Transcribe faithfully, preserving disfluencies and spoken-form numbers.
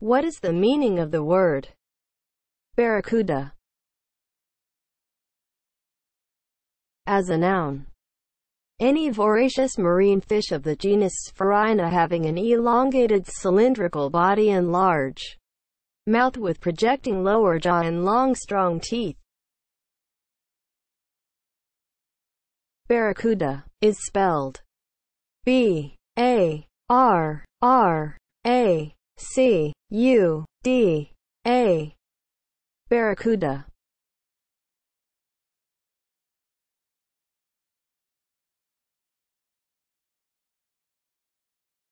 What is the meaning of the word barracuda as a noun? Any voracious marine fish of the genus Sphyraena having an elongated cylindrical body and large mouth with projecting lower jaw and long strong teeth. Barracuda is spelled B A R R A C U D A. Barracuda.